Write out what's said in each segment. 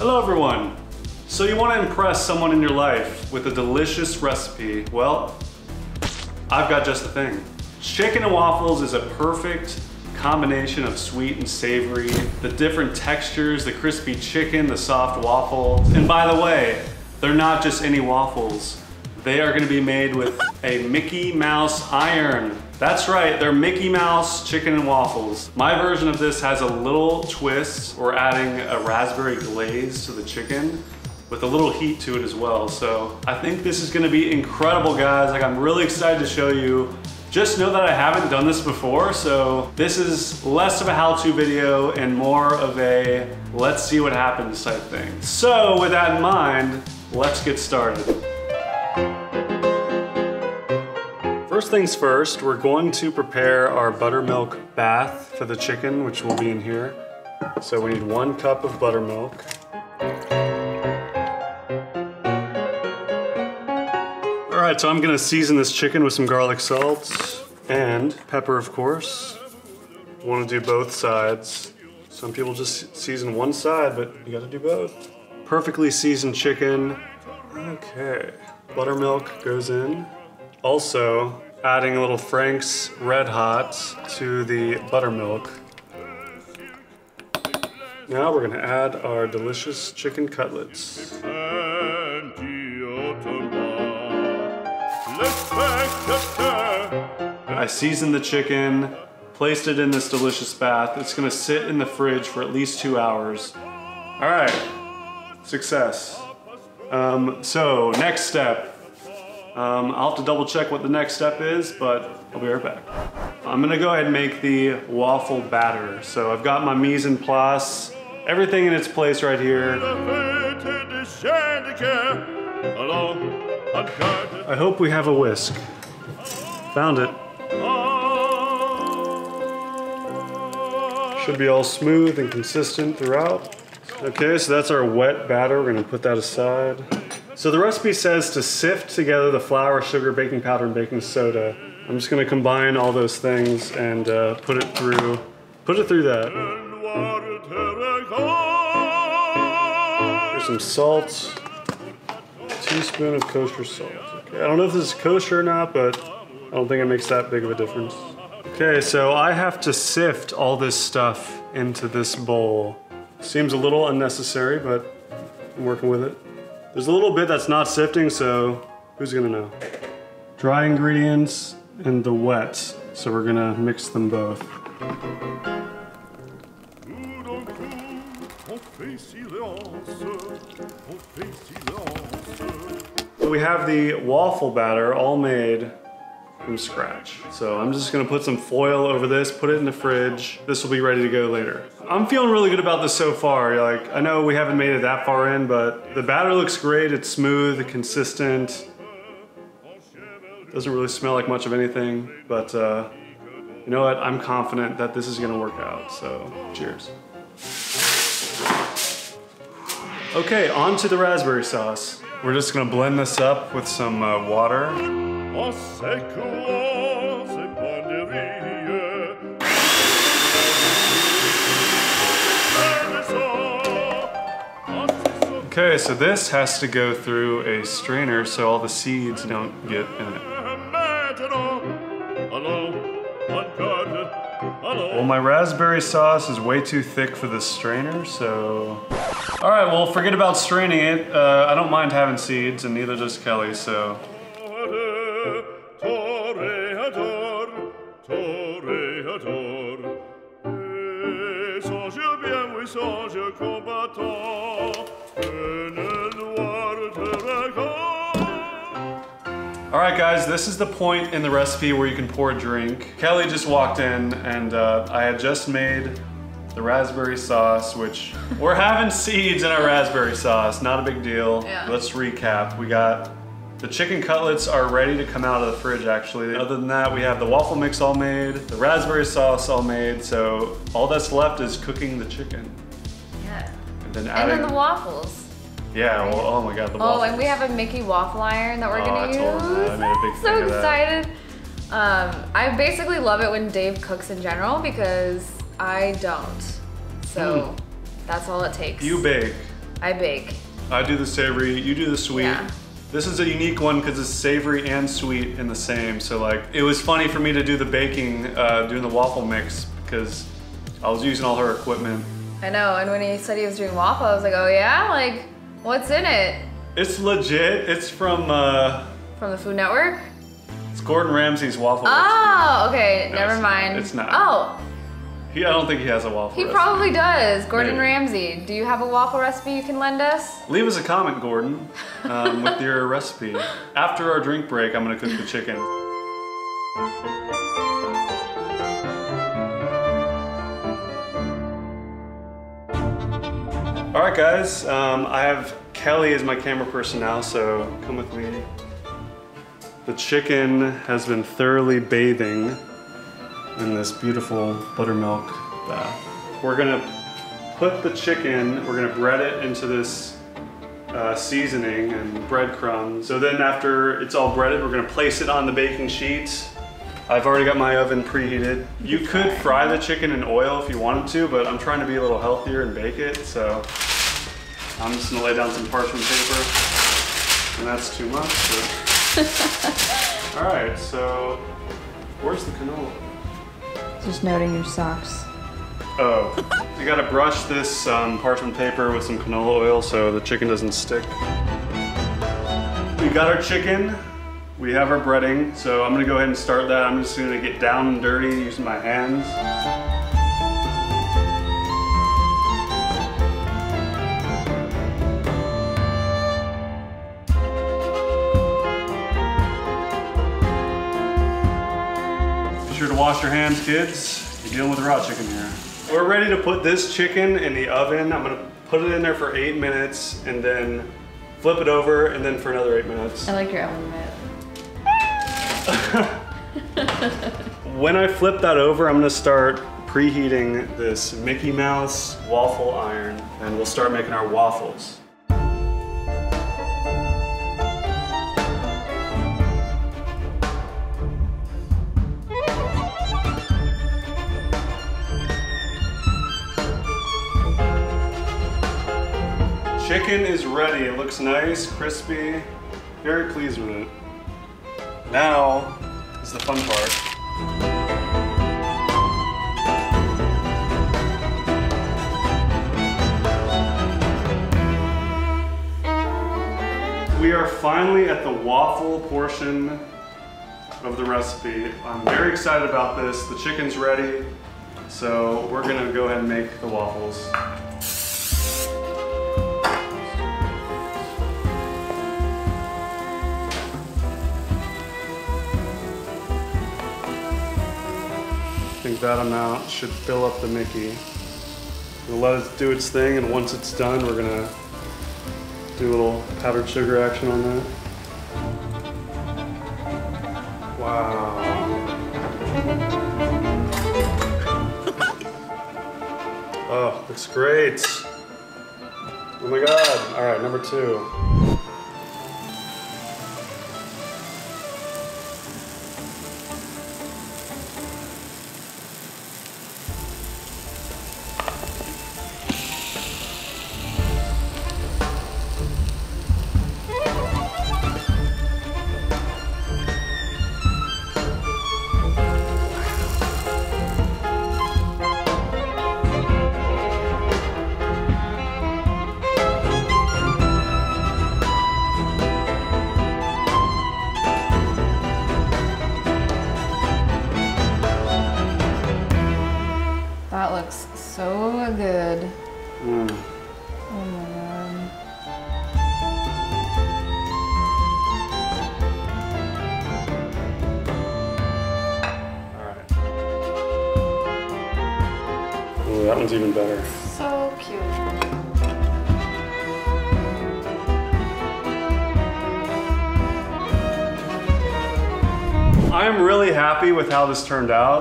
Hello everyone. So you want to impress someone in your life with a delicious recipe? Well, I've got just the thing. Chicken and waffles is a perfect combination of sweet and savory, the different textures, the crispy chicken, the soft waffle. And by the way, they're not just any waffles. They are gonna be made with a Mickey Mouse iron. That's right, they're Mickey Mouse chicken and waffles. My version of this has a little twist. We're adding a raspberry glaze to the chicken with a little heat to it as well. So I think this is gonna be incredible, guys. Like, I'm really excited to show you. Just know that I haven't done this before, so this is less of a how-to video and more of a let's see what happens type thing. So with that in mind, let's get started. First things first, we're going to prepare our buttermilk bath for the chicken, which will be in here. So we need 1 cup of buttermilk. All right, so I'm gonna season this chicken with some garlic salt and pepper, of course. You wanna do both sides. Some people just season one side, but you gotta do both. Perfectly seasoned chicken. Okay, buttermilk goes in. Also, adding a little Frank's Red Hot to the buttermilk. Now we're gonna add our delicious chicken cutlets. I seasoned the chicken, placed it in this delicious bath. It's gonna sit in the fridge for at least 2 hours. All right, success. So next step, I'll have to double check what the next step is, but I'll be right back. I'm gonna go ahead and make the waffle batter. So I've got my mise en place, everything in its place right here. I hope we have a whisk. Found it. Should be all smooth and consistent throughout. Okay, so that's our wet batter. We're gonna put that aside. So the recipe says to sift together the flour, sugar, baking powder, and baking soda. I'm just gonna combine all those things and put it through that. There's some salt. Teaspoon of kosher salt. Okay, I don't know if this is kosher or not, but I don't think it makes that big of a difference. Okay, so I have to sift all this stuff into this bowl. Seems a little unnecessary, but I'm working with it. There's a little bit that's not sifting, so who's gonna know? Dry ingredients and the wet, so we're gonna mix them both. We have the waffle batter all made from scratch. So I'm just gonna put some foil over this, put it in the fridge. This will be ready to go later. I'm feeling really good about this so far. Like, I know we haven't made it that far in, but the batter looks great. It's smooth, consistent. Doesn't really smell like much of anything, but you know what? I'm confident that this is gonna work out, so cheers. Okay, on to the raspberry sauce. We're just gonna blend this up with some water. Okay, so this has to go through a strainer so all the seeds don't get in it. Well, my raspberry sauce is way too thick for this strainer, so... All right, well, forget about straining it. I don't mind having seeds, and neither does Kellie, so. All right, guys, this is the point in the recipe where you can pour a drink. Kellie just walked in, and I had just made the raspberry sauce, which we're having seeds in our raspberry sauce, not a big deal. Yeah. Let's recap. We got the chicken cutlets are ready to come out of the fridge, actually. Other than that, we have the waffle mix all made, the raspberry sauce all made, so all that's left is cooking the chicken. Yeah. And then adding... And then the waffles. Yeah, well, oh my God, the waffles. Oh, and we have a Mickey waffle iron that we're gonna use. I made a big thing of that. So excited. I basically love it when Dave cooks in general because I don't, so that's all it takes. You bake. I bake. I do the savory, you do the sweet. Yeah. This is a unique one because it's savory and sweet in the same. So like, it was funny for me to do the baking, doing the waffle mix because I was using all her equipment. I know, and when he said he was doing waffle, I was like, oh yeah? Like, what's in it? It's legit, it's from the Food Network? It's Gordon Ramsay's waffle recipe. Okay, no, never mind. It's not. Oh. I don't think he has a waffle recipe. He probably does. Gordon Ramsay, do you have a waffle recipe you can lend us? Leave us a comment, Gordon, with your recipe. After our drink break, I'm gonna cook the chicken. All right, guys, I have Kellie as my camera person now, so come with me. The chicken has been thoroughly bathing in this beautiful buttermilk bath. We're gonna put the chicken, we're gonna bread it into this seasoning and breadcrumbs. So then after it's all breaded, we're gonna place it on the baking sheet. I've already got my oven preheated. You could fry the chicken in oil if you wanted to, but I'm trying to be a little healthier and bake it, so I'm just gonna lay down some parchment paper, and that's too much. But... All right, so where's the canola? Just noting your socks. Oh, you gotta brush this parchment paper with some canola oil so the chicken doesn't stick. We got our chicken. We have our breading, so I'm gonna go ahead and start that. I'm just gonna get down and dirty using my hands. Be sure to wash your hands, kids. You're dealing with raw chicken here. We're ready to put this chicken in the oven. I'm gonna put it in there for 8 minutes and then flip it over and then for another 8 minutes. I like your oven mitt. When I flip that over, I'm gonna start preheating this Mickey Mouse waffle iron and we'll start making our waffles. Chicken is ready. It looks nice, crispy, very pleased with it. Now is the fun part. We are finally at the waffle portion of the recipe. I'm very excited about this. The chicken's ready, so we're gonna go ahead and make the waffles. That amount should fill up the Mickey. We'll let it do its thing, and once it's done, we're gonna do a little powdered sugar action on that. Wow. Oh, looks great. Oh my God. All right, number two. That looks so good. Mm. Oh my God. All right. Ooh, that one's even better. So cute. I'm really happy with how this turned out.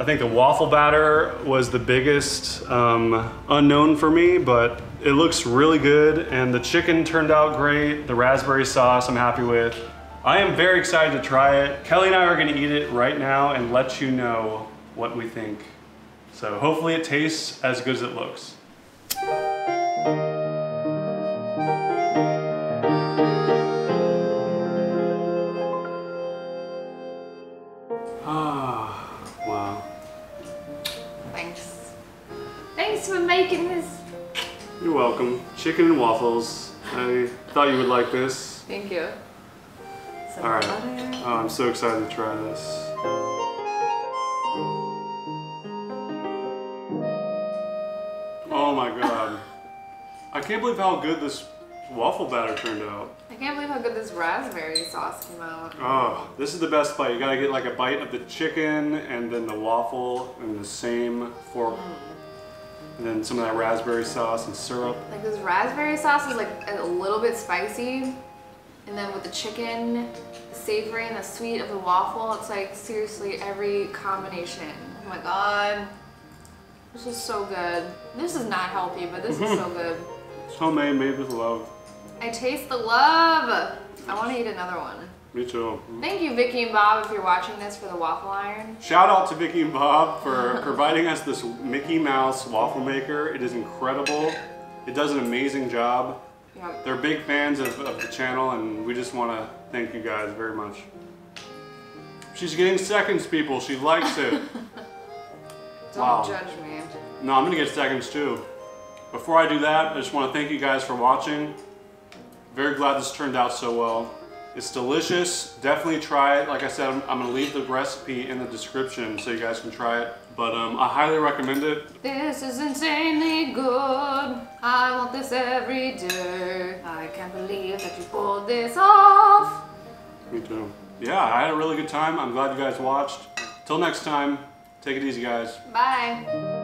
I think the waffle batter was the biggest unknown for me, but it looks really good and the chicken turned out great. The raspberry sauce I'm happy with. I am very excited to try it. Kellie and I are gonna eat it right now and let you know what we think. So hopefully it tastes as good as it looks. making this. You're welcome. Chicken and waffles. I thought you would like this. Thank you. Some all right. Butter. Oh, I'm so excited to try this. Oh my god. I can't believe how good this waffle batter turned out. I can't believe how good this raspberry sauce came out. Oh, this is the best bite. You gotta get like a bite of the chicken and then the waffle and the same fork. And then some of that raspberry sauce and syrup. Like this raspberry sauce is like a little bit spicy. And then with the chicken, the savory and the sweet of the waffle, it's like seriously every combination. Oh my god. This is so good. This is not healthy, but this is so good. It's homemade, made with love. I taste the love. I want to eat another one. Me too. Thank you, Vicky and Bob, if you're watching this, for the waffle iron. Shout out to Vicky and Bob for providing us this Mickey Mouse waffle maker. It is incredible. It does an amazing job. Yep. They're big fans of the channel, and we just want to thank you guys very much. She's getting seconds, people. She likes it. Don't judge me. No, I'm going to get seconds, too. Before I do that, I just want to thank you guys for watching. Very glad this turned out so well. It's delicious. Definitely try it. Like I said, I'm going to leave the recipe in the description so you guys can try it. But I highly recommend it. This is insanely good. I want this every day. I can't believe that you pulled this off. Me too. Yeah, I had a really good time. I'm glad you guys watched. Till next time, take it easy, guys. Bye.